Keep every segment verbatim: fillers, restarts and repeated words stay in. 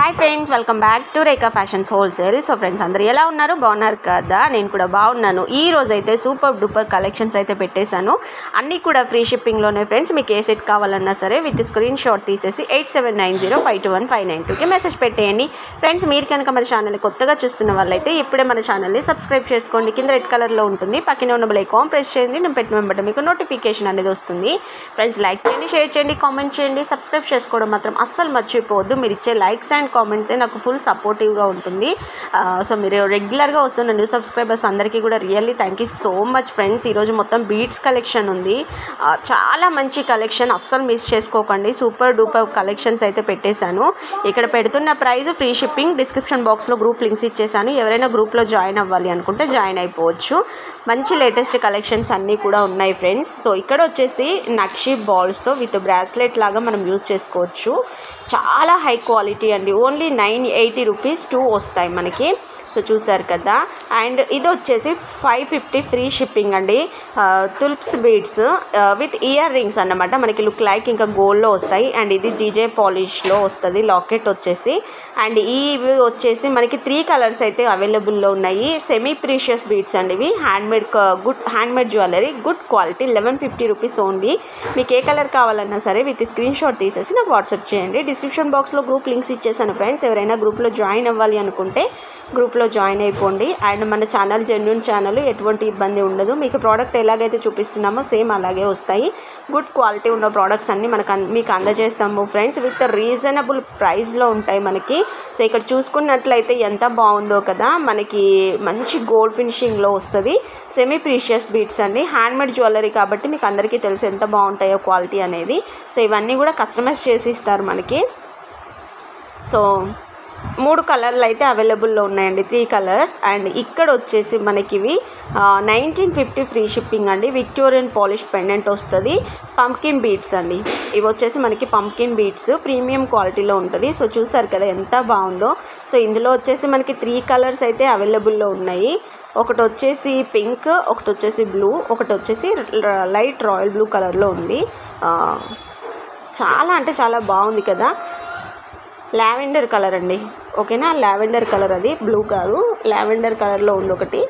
High friends welcome back to Rekha fashions wholesale. So friends अंदर एला उन्नारू बागुन्नारू कदा नेनु कूडा बागुन्नानु। ई रोज अयिते सूपर डूपर कलेक्शन्स अयिते पेट्टेसानु, अन्नी कूडा फ्री शिपिंग लोने। फ्रेंड्स मीकु ए सेट कावालन्ना सरे वित् स्क्रीन शॉट तीसेसी eight seven nine zero five two one five nine two की मेसेज पेट्टेयंडी। फ्रेंड्स मीरु कनुक मन चैनल नि कोत्तगा चूस्तुन्न वाळ्ळैते इप्पुडे मन चैनल नि सब्सक्राइब चेसुकोंडी। किंद रेड कलर लो उंटुंदी, पक्कने उन्न बेल ऐकान प्रेस चेयंडी, नेनु पेट्टिन वेंबटे मीकु नोटिफिकेशन अनेदी वस्तुंदी। फ्रेंड्स लाइक चेयंडी, शेर चेयंडी, कामेंट चेयंडी, सब्सक्राइब चेसुकोवडम मात्रम अस्सलु मर्चिपोवद्దు। मीरु इच्चे लाइक्स అండ్ కామెంట్స్ నాకు ఫుల్ సపోర్టివ్ గా ఉంటుంది। సో మీరు రెగ్యులర్ గా వస్తున్న న్యూ సబ్‌స్క్రైబర్స్ అందరికీ కూడా really thank you so much friends. ఈ రోజు మొత్తం బీడ్స్ కలెక్షన్ ఉంది, చాలా మంచి కలెక్షన్, అస్సలు మిస్ చేసుకోకండి। సూపర్ డూపర్ కలెక్షన్స్ అయితే పెట్టేశాను। ఇక్కడ పెడుతున్న price free shipping, description box లో గ్రూప్ లింక్స్ ఇచ్చేశాను, ఎవరైనా గ్రూప్ లో జాయిన్ అవ్వాలి అనుకుంటే జాయిన్ అయిపోవచ్చు। మంచి లేటెస్ట్ కలెక్షన్స్ అన్నీ కూడా ఉన్నాయి ఫ్రెండ్స్। సో ఇక్కడ వచ్చేసి నక్షి బాల్స్ తో విత్ బ్రాస్లెట్ లాగా మనం యూస్ చేసుకోవచ్చు, చాలా హై క్వాలిటీ అండి। Only nine eighty rupees to వస్తాయి మనకి। సో చూసారు కదా। అండ్ ఇది వచ్చేసి ఫైవ్ ఫిఫ్టీ ఫ్రీ షిప్పింగ్ అండి। Tulips beads with earrings అన్నమాట, మనకి లుక్ లైక్ ఇంకా గోల్డ్లో వస్తాయి। అండ్ ఇది జీజే పాలిష్లో వస్తుంది లాకెట్ వచ్చేసి। అండ్ ఇవి వచ్చేసి మనకి త్రీ కలర్స్ అయితే అవైలబుల్లో ఉన్నాయి। సెమీ ప్రీషియస్ బీడ్స్ అండి ఇవి, handmade good handmade jewellery, good quality, eleven fifty rupees only. మీకు ఏ కలర్ కావాలన్నా సరే విత్ స్క్రీన్ షాట్ తీసేసి నాకు వాట్సాప్ చేయండి। డిస్క్రిప్షన్ బాక్స్లో గ్రూప్ లింక్స్ ఇచ్చేసాను ఫ్రెండ్స్, ఎవరైనా గ్రూప్లో జాయిన్ అవ్వాలి అనుకుంటే గ్రూప్లో జాయిన్ అయిపోండి। అండ్ మన ఛానల్ జెన్యూన్ ఛానల్, ఎటువంటి ఇబ్బంది ఉండదు। మీకు ప్రోడక్ట్ ఎలాగైతే చూపిస్తున్నామో సేమ్ అలాగే వస్తాయి, గుడ్ క్వాలిటీ ఉన్న ప్రోడక్ట్స్ అన్నీ మనకు మీకు అందజేస్తాము ఫ్రెండ్స్, విత్ రీజనబుల్ ప్రైస్లో ఉంటాయి మనకి। సో ఇక్కడ చూసుకున్నట్లయితే ఎంత బాగుందో కదా, మనకి మంచి గోల్డ్ ఫినిషింగ్లో వస్తుంది, సెమీ ప్రీషియస్ బీడ్స్ అండి, హ్యాండ్మేడ్ జ్యువెలరీ కాబట్టి మీకు అందరికీ తెలుసు ఎంత బాగుంటాయో క్వాలిటీ అనేది। సో ఇవన్నీ కూడా కస్టమైజ్ చేసి ఇస్తారు మనకి। సో మూడు కలర్లు అయితే అవైలబుల్లో ఉన్నాయండి, త్రీ కలర్స్। అండ్ ఇక్కడ వచ్చేసి మనకి ఇవి నైన్టీన్ ఫిఫ్టీ ఫ్రీ షిప్పింగ్ అండి। విక్టోరియన్ పాలిష్ పెండెంట్ వస్తుంది, పంప్కిన్ బీడ్స్ అండి ఇవి వచ్చేసి మనకి, పంప్కిన్ బీడ్స్ ప్రీమియం క్వాలిటీలో ఉంటుంది। సో చూసారు కదా ఎంత బాగుందో। సో ఇందులో వచ్చేసి మనకి త్రీ కలర్స్ అయితే అవైలబుల్లో ఉన్నాయి, ఒకటి వచ్చేసి పింక్, ఒకటి వచ్చేసి బ్లూ, ఒకటి వచ్చేసి లైట్ రాయల్ బ్లూ కలర్లో ఉంది। చాలా అంటే చాలా బాగుంది కదా, లావెండర్ కలర్ అండి, ఓకేనా, లావెండర్ కలర్, అది బ్లూ కాదు, లావెండర్ కలర్లో ఉంది ఒకటి,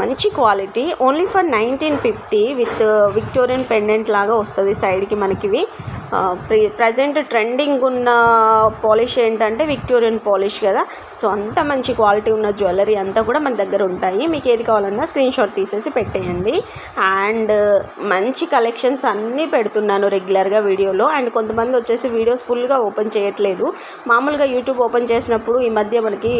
మంచి quality, only for nineteen fifty with Victorian pendant లాగా వస్తుంది సైడ్కి మనకివి। ప్రీ ప్రజెంట్ ట్రెండింగ్ ఉన్న పాలిష్ ఏంటంటే విక్టోరియన్ పాలిష్ కదా, సో అంత మంచి క్వాలిటీ ఉన్న జ్యువెలరీ అంతా కూడా మన దగ్గర ఉంటాయి। మీకు ఏది కావాలన్నా స్క్రీన్ షాట్ తీసేసి పెట్టేయండి। అండ్ మంచి కలెక్షన్స్ అన్నీ పెడుతున్నాను రెగ్యులర్గా వీడియోలో। అండ్ కొంతమంది వచ్చేసి వీడియోస్ ఫుల్గా ఓపెన్ చేయట్లేదు, మామూలుగా యూట్యూబ్ ఓపెన్ చేసినప్పుడు ఈ మధ్య మనకి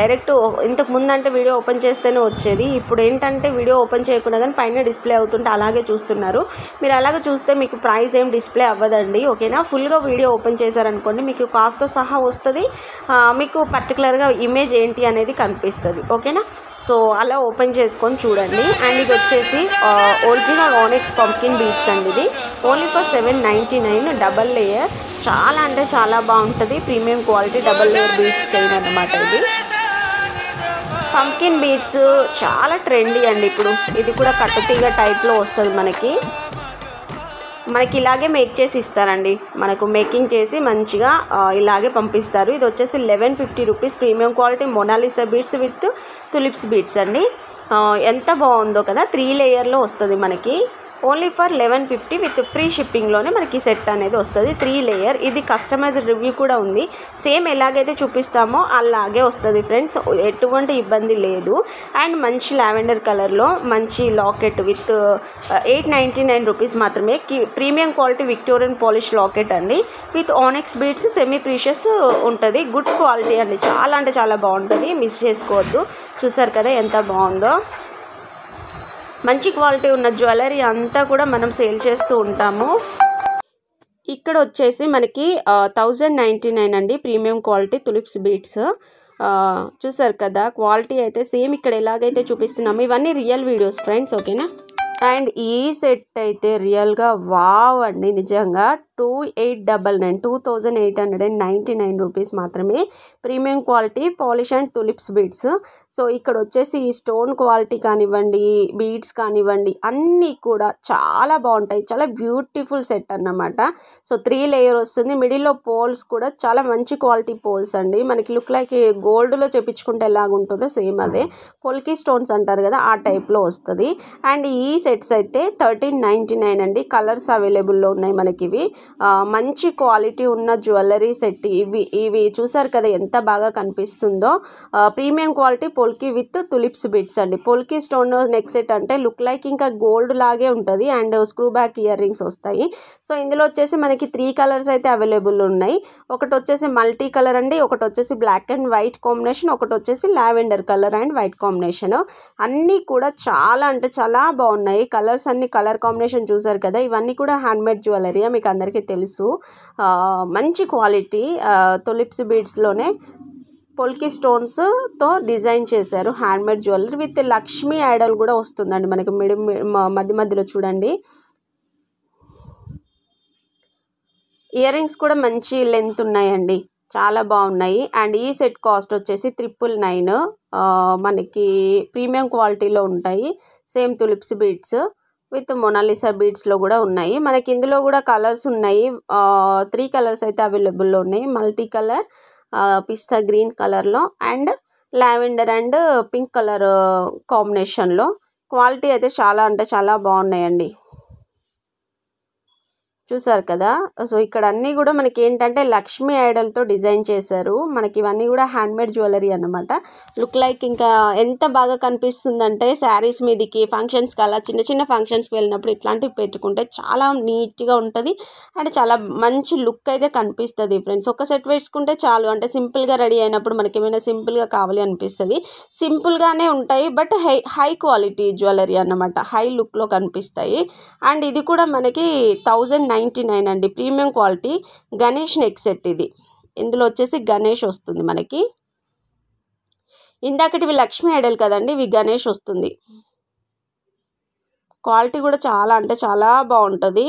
డైరెక్ట్, ఇంతకు ముందు అంటే వీడియో ఓపెన్ చేస్తేనే వచ్చేది, ఇప్పుడు ఏంటంటే వీడియో ఓపెన్ చేయకుండా కానీ పైన డిస్ప్లే అవుతుంటే అలాగే చూస్తున్నారు మీరు। అలాగే చూస్తే మీకు ప్రైస్ ఏం డిస్ప్లే అవ్వదు దండి, ఓకేనా। ఫుల్గా వీడియో ఓపెన్ చేశారనుకోండి మీకు కాస్త సహా వస్తుంది, మీకు పర్టికులర్గా ఇమేజ్ ఏంటి అనేది కనిపిస్తుంది, ఓకేనా। సో అలా ఓపెన్ చేసుకొని చూడండి। అండ్ ఇది వచ్చేసి ఒరిజినల్ ఓనెక్స్ పంప్కిన్ బీడ్స్ అండి, ఇది only for seven ninety nine double layer, చాలా అంటే చాలా బాగుంటుంది, premium quality double layer beads chain అన్నమాట ఇది। పంప్కిన్ బీడ్స్ చాలా ట్రెండీ అండి ఇప్పుడు, ఇది కూడా కట్టుతీగ టైప్లో వస్తుంది మనకి, మనకి ఇలాగే మేక్ చేసి ఇస్తారండి, మనకు మేకింగ్ చేసి మంచిగా ఇలాగే పంపిస్తారు। ఇది వచ్చేసి eleven fifty rupees premium quality Mona Lisa beads with tulips beads అండి। ఎంత బాగుందో కదా, త్రీ లేయర్లో వస్తుంది మనకి, only for eleven fifty with free షిప్పింగ్లోనే మనకి సెట్ అనేది వస్తుంది, త్రీ లేయర్। ఇది కస్టమైజ్డ్ రివ్యూ కూడా ఉంది, సేమ్ ఎలాగైతే చూపిస్తామో అలాగే వస్తుంది ఫ్రెండ్స్, ఎటువంటి ఇబ్బంది లేదు। అండ్ మంచి లావెండర్ కలర్లో మంచి locket with eight ninety nine rupees మాత్రమే, premium quality Victorian polish locket అండి with onyx beads, semi precious ఉంటుంది, గుడ్ క్వాలిటీ అండి, చాలా అంటే చాలా బాగుంటుంది, మిస్ చేసుకోవద్దు। చూసారు కదా ఎంత బాగుందో, మంచి క్వాలిటీ ఉన్న జ్యువెలరీ అంతా కూడా మనం సేల్ చేస్తూ ఉంటాము। ఇక్కడ వచ్చేసి మనకి థౌజండ్ నైంటీ నైన్ అండి ప్రీమియం క్వాలిటీ తులిప్స్ బీడ్స్, చూసారు కదా క్వాలిటీ అయితే సేమ్ ఇక్కడ ఎలాగైతే చూపిస్తున్నాము, ఇవన్నీ రియల్ వీడియోస్ ఫ్రెండ్స్, ఓకేనా। అండ్ ఈ సెట్ అయితే రియల్గా వావ్ అండి, నిజంగా two eight double nine, two thousand eight hundred ninety nine rupees मात्रमे। Premium quality polish and tulips beads. So इक्कड़ वच्चेसी स्टोन क्वालिटी कानिवंडी बीड्स कानिवंडी अन्नी कूडा चाला बागुंटाई, चाला ब्यूटीफुल सेट अन्नमाट। सो थ्री लेयर वस्तुंदी, मिडिल लो पोल्स कूडा चाला मंची क्वालिटी पोल्स अंडी। मनकी लुक लाइक गोल्ड लो चेपिंचुकुंटे एलाग उंटदो सेम अदे पोल्की स्टोन्स अंटारु कदा आ टाइप लो वस्तुंदी। अंड ई सेट्स अयिते थर्टीन नाइंटी नाइन अंडी। कलर्स अवेलेबल लो उन्नायि मनकिవి। మంచి క్వాలిటీ ఉన్న జ్యువెలరీ సెట్ ఇవి ఇవి చూసారు కదా ఎంత బాగా కనిపిస్తుందో। Premium quality polki with tulips bits అండి। పోల్కి స్టోన్ నెక్ సెట్ అంటే లుక్ లైక్ ఇంకా గోల్డ్ లాగే ఉంటది and screw back earrings వస్తాయి। సో ఇందులో వచ్చేసి మనకి త్రీ కలర్స్ అయితే అవైలబుల్ ఉన్నాయి। ఒకటి వచ్చేసి మల్టీ కలర్ అండి, ఒకటి వచ్చేసి బ్లాక్ అండ్ వైట్ కాంబినేషన్, ఒకటి వచ్చేసి lavender colour and white combination. అన్నీ కూడా చాలా అంటే చాలా బాగున్నాయి కలర్స్ అన్ని। కలర్ కాంబినేషన్ చూసారు కదా, ఇవన్నీ కూడా హ్యాండ్ మేడ్ జ్యువెలరీ మీకు అందరికీ తెలుసు। మంచి క్వాలిటీ తులిప్స్ బీడ్స్ లోనే పొల్కి స్టోన్స్ తో డిజైన్ చేశారు hand made jewellery with Lakshmi idol కూడా వస్తుందండి మనకి మధ్య మధ్యలో చూడండి। ఇయర్ రింగ్స్ కూడా మంచి లెంత్ ఉన్నాయండి, చాలా బాగున్నాయి। అండ్ ఈ సెట్ కాస్ట్ వచ్చేసి ట్రిపుల్ నైన్, మనకి ప్రీమియం క్వాలిటీలో ఉంటాయి। Same tulips beads with Mona Lisa బీడ్స్లో కూడా ఉన్నాయి మనకి। ఇందులో కూడా కలర్స్ ఉన్నాయి, త్రీ కలర్స్ అయితే అవైలబుల్లో ఉన్నాయి। మల్టీ కలర్, పిస్తా గ్రీన్ కలర్లో and lavender and pink colour కాంబినేషన్లో। క్వాలిటీ అయితే చాలా అంటే చాలా బాగున్నాయండి చూసారు కదా। సో ఇక్కడ అన్నీ కూడా మనకి ఏంటంటే లక్ష్మీ ఐడల్తో డిజైన్ చేశారు మనకి। ఇవన్నీ కూడా హ్యాండ్ మేడ్ జ్యువెలరీ అన్నమాట। లుక్ లైక్ ఇంకా ఎంత బాగా కనిపిస్తుందంటే శారీస్ మీదకి, ఫంక్షన్స్కి అలా చిన్న చిన్న ఫంక్షన్స్కి వెళ్ళినప్పుడు ఇట్లాంటివి పెట్టుకుంటే చాలా నీట్గా ఉంటుంది అండ్ చాలా మంచి లుక్ అయితే కనిపిస్తుంది ఫ్రెండ్స్। ఒక సెట్ వేసుకుంటే చాలు, అంటే సింపుల్గా రెడీ అయినప్పుడు మనకి ఏమైనా సింపుల్గా కావాలి అనిపిస్తుంది, సింపుల్గానే ఉంటాయి but high high quality jewellery అన్నమాట, హై లుక్లో కనిపిస్తాయి। అండ్ ఇది కూడా మనకి థౌజండ్ నైంటీ నైన్ అండి premium quality Ganesh neck set ఇది। ఇందులో వచ్చేసి గణేష్ వస్తుంది మనకి, ఇందాకటివి లక్ష్మీ ఐడల్ కదండి, ఇవి గణేష్ వస్తుంది। క్వాలిటీ కూడా చాలా అంటే చాలా బాగుంటుంది।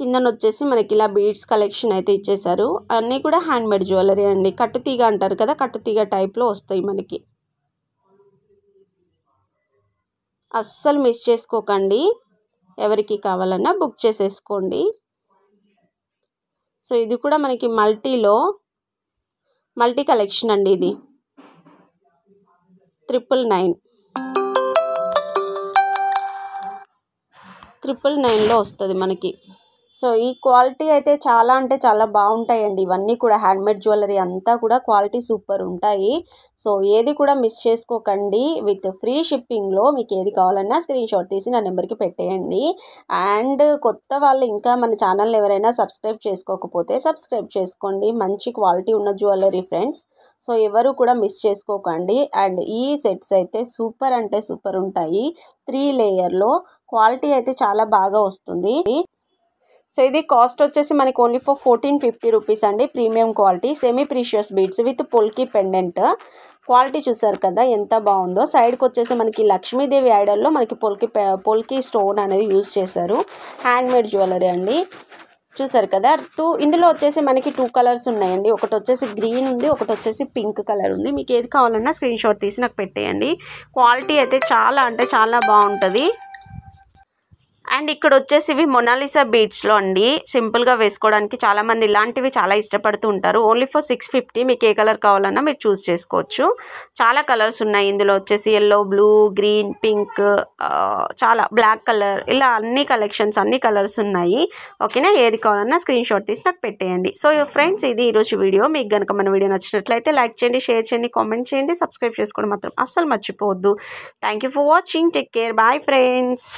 కిందన వచ్చేసి మనకి ఇలా బీడ్స్ కలెక్షన్ అయితే ఇచ్చేసారు, అన్నీ కూడా హ్యాండ్ మేడ్ జ్యువెలరీ అండి। కట్టుతీగ అంటారు కదా, కట్టుతీగ టైప్లో వస్తాయి మనకి, అస్సలు మిస్ చేసుకోకండి। ఎవరికి కావాలన్నా బుక్ చేసేసుకోండి। సో ఇది కూడా మనకి మల్టీలో మల్టీ కలెక్షన్ అండి, ఇది ట్రిపుల్ నైన్, ట్రిపుల్ నైన్లో వస్తుంది మనకి। సో ఈ క్వాలిటీ అయితే చాలా అంటే చాలా బాగుంటాయండి ఇవన్నీ కూడా హ్యాండ్మేడ్ జ్యువెలరీ అంతా కూడా క్వాలిటీ సూపర్ ఉంటాయి। సో ఏది కూడా మిస్ చేసుకోకండి, విత్ ఫ్రీ షిప్పింగ్లో మీకు ఏది కావాలన్నా స్క్రీన్ షాట్ తీసి నా నెంబర్కి పెట్టేయండి। అండ్ కొత్త వాళ్ళు ఇంకా మన ఛానల్ని ఎవరైనా సబ్స్క్రైబ్ చేసుకోకపోతే సబ్స్క్రైబ్ చేసుకోండి, మంచి క్వాలిటీ ఉన్న జ్యువెలరీ ఫ్రెండ్స్। సో ఎవరు కూడా మిస్ చేసుకోకండి। అండ్ ఈ సెట్స్ అయితే సూపర్ అంటే సూపర్ ఉంటాయి, త్రీ లేయర్లో క్వాలిటీ అయితే చాలా బాగా వస్తుంది। సో ఇది కాస్ట్ వచ్చేసి మనకి only for fourteen fifty rupees అండి, premium quality semi precious beads with polki pendant. Quality చూసారు కదా ఎంత బాగుందో। సైడ్కి వచ్చేసి మనకి లక్ష్మీదేవి ఐడల్లో మనకి పొల్కి పొల్కి స్టోన్ అనేది యూజ్ చేశారు, హ్యాండ్ మేడ్ జ్యువెలరీ అండి చూసారు కదా। టూ ఇందులో వచ్చేసి మనకి టూ కలర్స్ ఉన్నాయండి, ఒకటి వచ్చేసి గ్రీన్ ఉంది, ఒకటి వచ్చేసి పింక్ కలర్ ఉంది। మీకు ఏది కావాలన్నా స్క్రీన్ షాట్ తీసి నాకు పెట్టేయండి। క్వాలిటీ అయితే చాలా అంటే చాలా బాగుంటుంది। అండ్ ఇక్కడ వచ్చేసి ఇవి మొనాలిసా బీడ్స్లో అండి, సింపుల్గా వేసుకోవడానికి చాలామంది ఇలాంటివి చాలా ఇష్టపడుతూ ఉంటారు। ఓన్లీ ఫర్ సిక్స్ ఫిఫ్టీ, మీకు ఏ కలర్ కావాలన్నా మీరు చూస్ చేసుకోవచ్చు। చాలా కలర్స్ ఉన్నాయి ఇందులో వచ్చేసి ఎల్లో, బ్లూ, గ్రీన్, పింక్, చాలా బ్లాక్ కలర్, ఇలా అన్ని కలెక్షన్స్ అన్ని కలర్స్ ఉన్నాయి ఓకేనా। ఏది కావాలన్నా స్క్రీన్ షాట్ తీసి నాకు పెట్టేయండి। సో ఫ్రెండ్స్ ఇది ఈరోజు వీడియో, మీకు కనుక మన వీడియో నచ్చినట్లయితే లైక్ చేయండి, షేర్ చేయండి, కామెంట్ చేయండి, సబ్స్క్రైబ్ చేసుకోవడం మాత్రం అస్సలు మర్చిపోవద్దు। Thank you for watching, take care, bye friends.